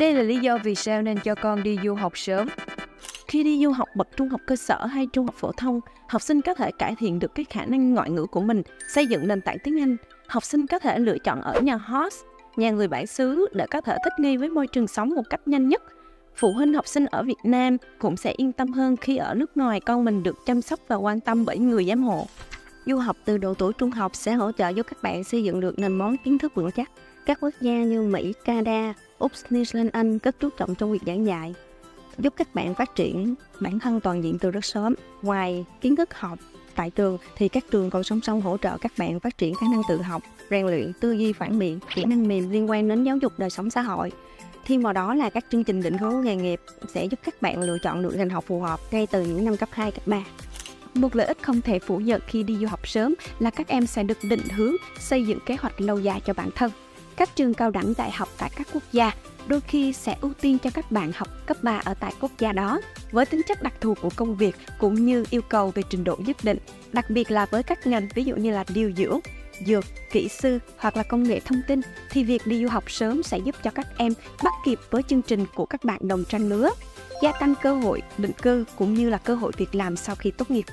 Đây là lý do vì sao nên cho con đi du học sớm. Khi đi du học bậc trung học cơ sở hay trung học phổ thông, học sinh có thể cải thiện được cái khả năng ngoại ngữ của mình, xây dựng nền tảng tiếng Anh. Học sinh có thể lựa chọn ở nhà host, nhà người bản xứ để có thể thích nghi với môi trường sống một cách nhanh nhất. Phụ huynh học sinh ở Việt Nam cũng sẽ yên tâm hơn khi ở nước ngoài con mình được chăm sóc và quan tâm bởi người giám hộ. Du học từ độ tuổi trung học sẽ hỗ trợ giúp các bạn xây dựng được nền móng kiến thức vững chắc. Các quốc gia như Mỹ, Canada, Úc, New Zealand, Anh rất chú trọng trong việc giảng dạy, giúp các bạn phát triển bản thân toàn diện từ rất sớm. Ngoài kiến thức học tại trường thì các trường còn song song hỗ trợ các bạn phát triển khả năng tự học, rèn luyện tư duy phản biện, kỹ năng mềm liên quan đến giáo dục đời sống xã hội. Thêm vào đó là các chương trình định hướng nghề nghiệp sẽ giúp các bạn lựa chọn được ngành học phù hợp ngay từ những năm cấp 2, cấp 3. Một lợi ích không thể phủ nhận khi đi du học sớm là các em sẽ được định hướng, xây dựng kế hoạch lâu dài cho bản thân. Các trường cao đẳng đại học tại các quốc gia đôi khi sẽ ưu tiên cho các bạn học cấp 3 ở tại quốc gia đó, với tính chất đặc thù của công việc cũng như yêu cầu về trình độ nhất định, đặc biệt là với các ngành ví dụ như là điều dưỡng, dược, kỹ sư hoặc là công nghệ thông tin, thì việc đi du học sớm sẽ giúp cho các em bắt kịp với chương trình của các bạn đồng trang lứa, gia tăng cơ hội định cư cũng như là cơ hội việc làm sau khi tốt nghiệp.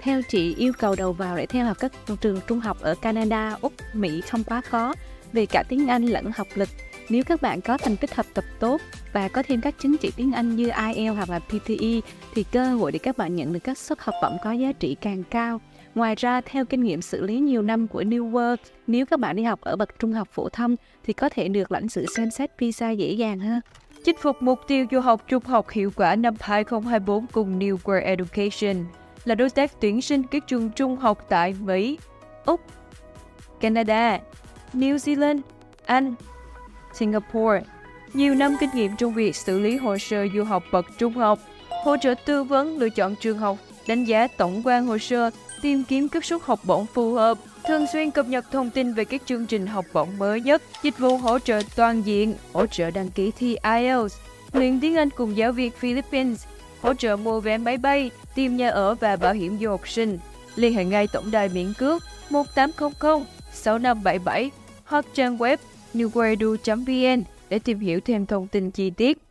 Theo chị, yêu cầu đầu vào để theo học các trường trung học ở Canada, Úc, Mỹ không quá khó về cả tiếng Anh lẫn học lịch. Nếu các bạn có thành tích học tập tốt và có thêm các chứng chỉ tiếng Anh như IELTS hoặc là PTE thì cơ hội để các bạn nhận được các suất học bổng có giá trị càng cao. Ngoài ra, theo kinh nghiệm xử lý nhiều năm của New World, nếu các bạn đi học ở bậc trung học phổ thông thì có thể được lãnh sự xem xét visa dễ dàng hơn. Chinh phục mục tiêu du học trung học hiệu quả năm 2024 cùng New World Education là đối tác tuyển sinh các trường trung học tại Mỹ, Úc, Canada, New Zealand, Anh, Singapore. Nhiều năm kinh nghiệm trong việc xử lý hồ sơ du học bậc trung học, hỗ trợ tư vấn lựa chọn trường học, đánh giá tổng quan hồ sơ, tìm kiếm các suất học bổng phù hợp, thường xuyên cập nhật thông tin về các chương trình học bổng mới nhất, dịch vụ hỗ trợ toàn diện, hỗ trợ đăng ký thi IELTS, luyện tiếng Anh cùng giáo viên Philippines, hỗ trợ mua vé máy bay, tìm nhà ở và bảo hiểm du học sinh. Liên hệ ngay tổng đài miễn cước 1800 6577 hoặc trang web newworldedu.vn để tìm hiểu thêm thông tin chi tiết.